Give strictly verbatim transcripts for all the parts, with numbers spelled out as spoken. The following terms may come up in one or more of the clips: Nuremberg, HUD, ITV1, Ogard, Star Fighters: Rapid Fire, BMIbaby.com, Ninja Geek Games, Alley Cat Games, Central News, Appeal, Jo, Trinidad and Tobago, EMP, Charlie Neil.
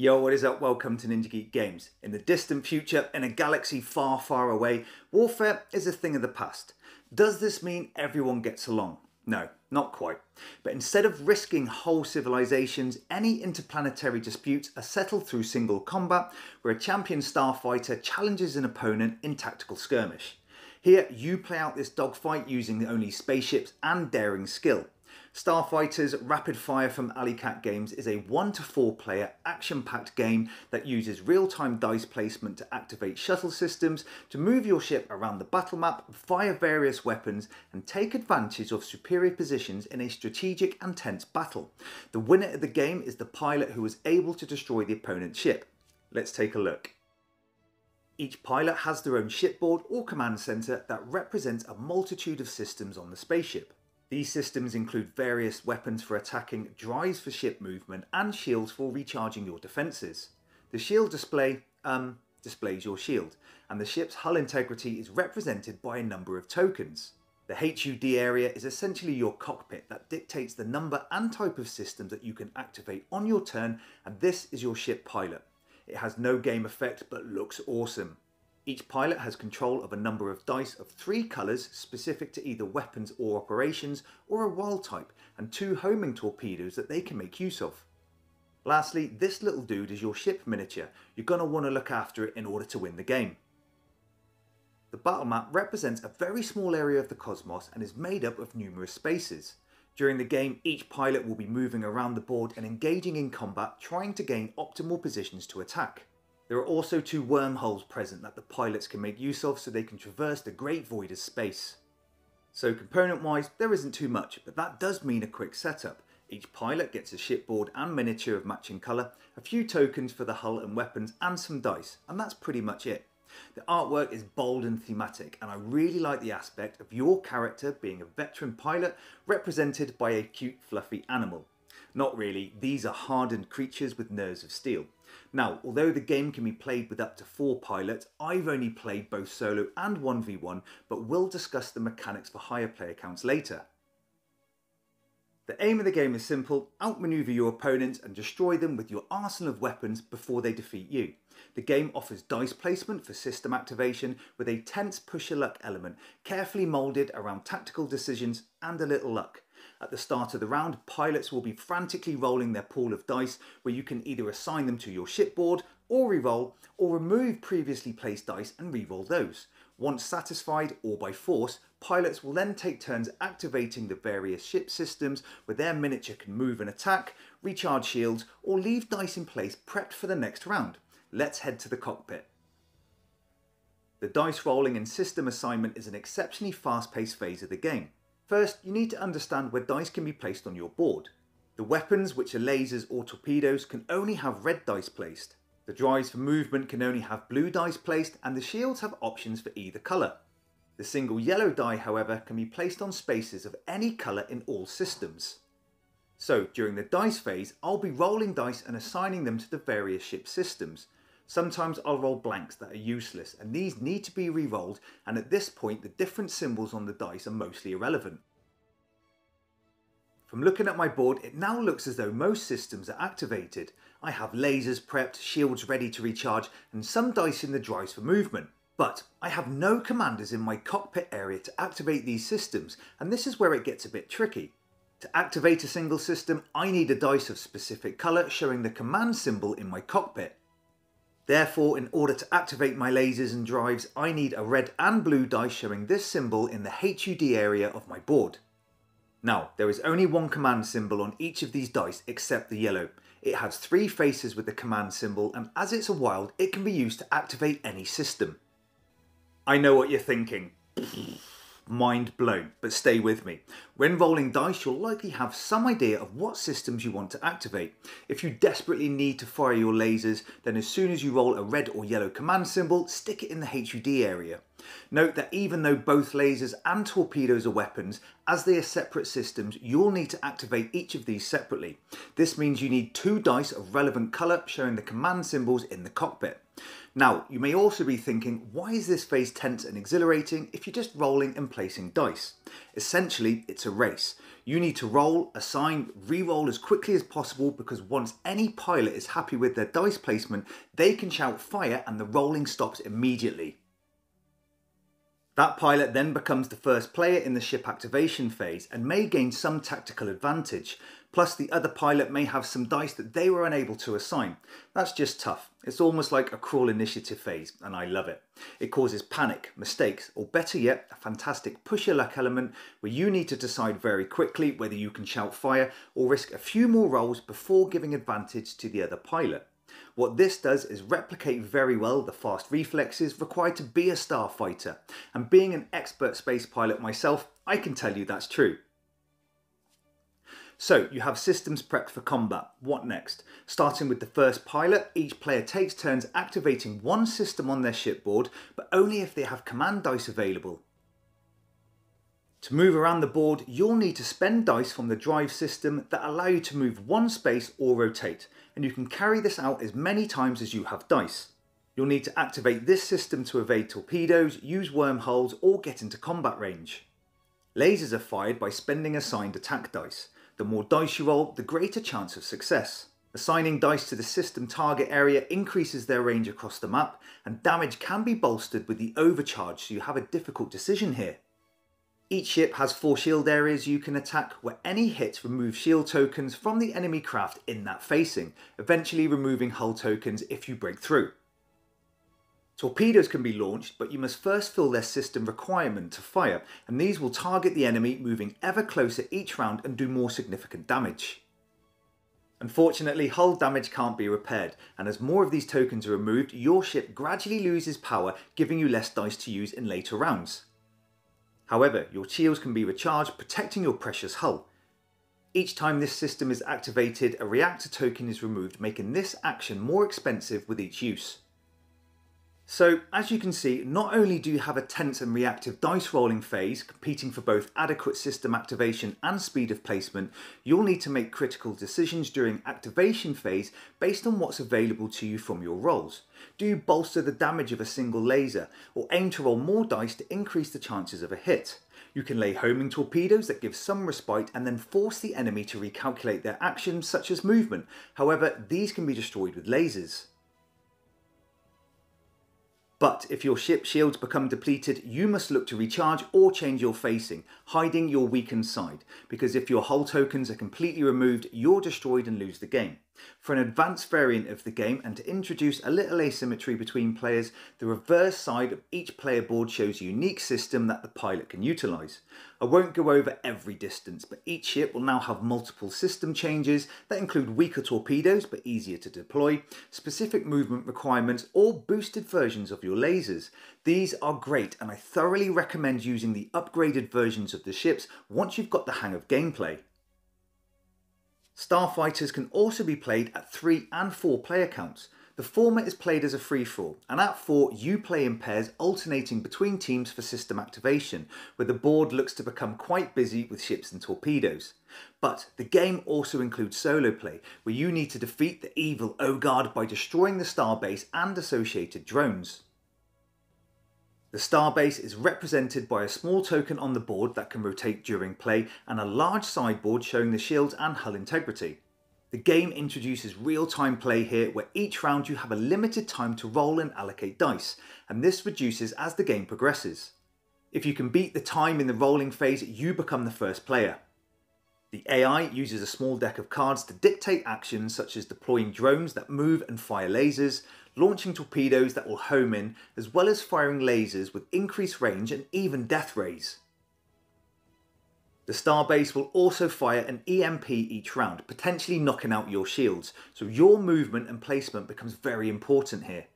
Yo, what is up? Welcome to Ninja Geek Games. In the distant future, in a galaxy far, far away, warfare is a thing of the past. Does this mean everyone gets along? No, not quite. But instead of risking whole civilizations, any interplanetary disputes are settled through single combat, where a champion starfighter challenges an opponent in tactical skirmish. Here, you play out this dogfight using only spaceships and daring skill. Star Fighters: Rapid Fire from Alley Cat Games is a one to four player action-packed game that uses real-time dice placement to activate shuttle systems to move your ship around the battle map, fire various weapons and take advantage of superior positions in a strategic and tense battle. The winner of the game is the pilot who is able to destroy the opponent's ship. Let's take a look. Each pilot has their own shipboard or command center that represents a multitude of systems on the spaceship. These systems include various weapons for attacking, drives for ship movement, and shields for recharging your defences. The shield display, um, displays your shield, and the ship's hull integrity is represented by a number of tokens. The H U D area is essentially your cockpit that dictates the number and type of systems that you can activate on your turn, and this is your ship pilot. It has no game effect but looks awesome. Each pilot has control of a number of dice of three colours specific to either weapons or operations, or a wild type, and two homing torpedoes that they can make use of. Lastly, this little dude is your ship miniature. You're going to want to look after it in order to win the game. The battle map represents a very small area of the cosmos and is made up of numerous spaces. During the game, each pilot will be moving around the board and engaging in combat, trying to gain optimal positions to attack. There are also two wormholes present that the pilots can make use of so they can traverse the great void of space. So component-wise, there isn't too much, but that does mean a quick setup. Each pilot gets a shipboard and miniature of matching colour, a few tokens for the hull and weapons, and some dice, and that's pretty much it. The artwork is bold and thematic, and I really like the aspect of your character being a veteran pilot represented by a cute, fluffy animal. Not really, these are hardened creatures with nerves of steel. Now, although the game can be played with up to four pilots, I've only played both solo and one v one, but we'll discuss the mechanics for higher player counts later. The aim of the game is simple: outmaneuver your opponents and destroy them with your arsenal of weapons before they defeat you. The game offers dice placement for system activation with a tense push-your-luck element, carefully moulded around tactical decisions and a little luck. At the start of the round, pilots will be frantically rolling their pool of dice, where you can either assign them to your shipboard or reroll, or remove previously placed dice and reroll those. Once satisfied, or by force, pilots will then take turns activating the various ship systems where their miniature can move and attack, recharge shields, or leave dice in place prepped for the next round. Let's head to the cockpit. The dice rolling and system assignment is an exceptionally fast-paced phase of the game. First, you need to understand where dice can be placed on your board. The weapons, which are lasers or torpedoes, can only have red dice placed. The drives for movement can only have blue dice placed, and the shields have options for either colour. The single yellow die, however, can be placed on spaces of any colour in all systems. So, during the dice phase, I'll be rolling dice and assigning them to the various ship systems. Sometimes I'll roll blanks that are useless, and these need to be re-rolled, and at this point the different symbols on the dice are mostly irrelevant. From looking at my board, it now looks as though most systems are activated. I have lasers prepped, shields ready to recharge, and some dice in the drives for movement. But I have no commanders in my cockpit area to activate these systems, and this is where it gets a bit tricky. To activate a single system, I need a dice of specific colour showing the command symbol in my cockpit. Therefore, in order to activate my lasers and drives, I need a red and blue dice showing this symbol in the H U D area of my board. Now, there is only one command symbol on each of these dice except the yellow. It has three faces with the command symbol, and as it's a wild, it can be used to activate any system. I know what you're thinking. Mind blown, but stay with me. When rolling dice, you'll likely have some idea of what systems you want to activate. If you desperately need to fire your lasers, then as soon as you roll a red or yellow command symbol, stick it in the H U D area. Note that even though both lasers and torpedoes are weapons, as they are separate systems, you'll need to activate each of these separately. This means you need two dice of relevant colour showing the command symbols in the cockpit. Now, you may also be thinking, why is this phase tense and exhilarating if you're just rolling and placing dice? Essentially, it's a race. You need to roll, assign, re-roll as quickly as possible because once any pilot is happy with their dice placement, they can shout fire and the rolling stops immediately. That pilot then becomes the first player in the ship activation phase and may gain some tactical advantage. Plus, the other pilot may have some dice that they were unable to assign. That's just tough. It's almost like a crawl initiative phase, and I love it. It causes panic, mistakes, or better yet, a fantastic push your luck element where you need to decide very quickly whether you can shout fire or risk a few more rolls before giving advantage to the other pilot. What this does is replicate very well the fast reflexes required to be a starfighter, and being an expert space pilot myself, I can tell you that's true. So you have systems prepped for combat. What next? Starting with the first pilot, each player takes turns activating one system on their shipboard, but only if they have command dice available. To move around the board, you'll need to spend dice from the drive system that allow you to move one space or rotate, and you can carry this out as many times as you have dice. You'll need to activate this system to evade torpedoes, use wormholes, or get into combat range. Lasers are fired by spending assigned attack dice. The more dice you roll, the greater chance of success. Assigning dice to the system target area increases their range across the map, and damage can be bolstered with the overcharge, so you have a difficult decision here. Each ship has four shield areas you can attack, where any hit removes shield tokens from the enemy craft in that facing, eventually removing hull tokens if you break through. Torpedoes can be launched, but you must first fill their system requirement to fire, and these will target the enemy, moving ever closer each round and do more significant damage. Unfortunately, hull damage can't be repaired, and as more of these tokens are removed, your ship gradually loses power, giving you less dice to use in later rounds. However, your shields can be recharged, protecting your precious hull. Each time this system is activated, a reactor token is removed, making this action more expensive with each use. So, as you can see, not only do you have a tense and reactive dice rolling phase, competing for both adequate system activation and speed of placement, you'll need to make critical decisions during activation phase based on what's available to you from your rolls. Do you bolster the damage of a single laser, or aim to roll more dice to increase the chances of a hit? You can lay homing torpedoes that give some respite and then force the enemy to recalculate their actions such as movement. However, these can be destroyed with lasers. But if your ship shields become depleted, you must look to recharge or change your facing, hiding your weakened side, because if your hull tokens are completely removed, you're destroyed and lose the game. For an advanced variant of the game, and to introduce a little asymmetry between players, the reverse side of each player board shows a unique system that the pilot can utilise. I won't go over every distance, but each ship will now have multiple system changes that include weaker torpedoes but easier to deploy, specific movement requirements, or boosted versions of your lasers. These are great, and I thoroughly recommend using the upgraded versions of the ships once you've got the hang of gameplay. Starfighters can also be played at three and four player counts. The former is played as a free-for-all, and at four you play in pairs alternating between teams for system activation, where the board looks to become quite busy with ships and torpedoes. But the game also includes solo play, where you need to defeat the evil Ogard by destroying the starbase and associated drones. The starbase is represented by a small token on the board that can rotate during play and a large sideboard showing the shields and hull integrity. The game introduces real-time play here where each round you have a limited time to roll and allocate dice, and this reduces as the game progresses. If you can beat the time in the rolling phase, you become the first player. The A I uses a small deck of cards to dictate actions such as deploying drones that move and fire lasers, launching torpedoes that will home in, as well as firing lasers with increased range and even death rays. The starbase will also fire an E M P each round, potentially knocking out your shields, so your movement and placement becomes very important here.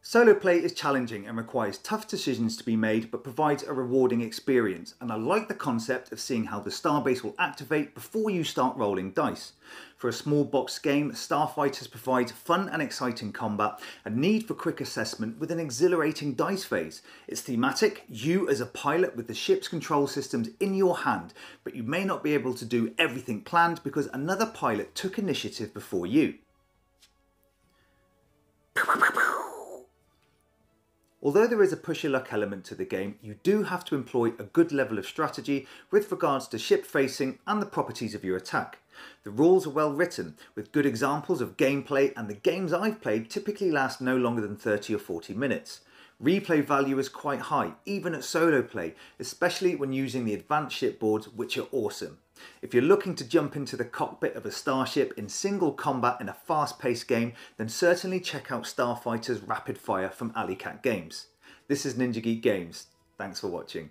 Solo play is challenging and requires tough decisions to be made, but provides a rewarding experience, and I like the concept of seeing how the starbase will activate before you start rolling dice. For a small box game, Starfighters provides fun and exciting combat, a need for quick assessment with an exhilarating dice phase. It's thematic, you as a pilot with the ship's control systems in your hand, but you may not be able to do everything planned because another pilot took initiative before you. Although there is a push your luck element to the game, you do have to employ a good level of strategy with regards to ship facing and the properties of your attack. The rules are well written, with good examples of gameplay, and the games I've played typically last no longer than thirty or forty minutes. Replay value is quite high, even at solo play, especially when using the advanced shipboards, which are awesome. If you're looking to jump into the cockpit of a starship in single combat in a fast-paced game, then certainly check out Star Fighters: Rapid Fire from Alley Cat Games. This is Ninja Geek Games. Thanks for watching.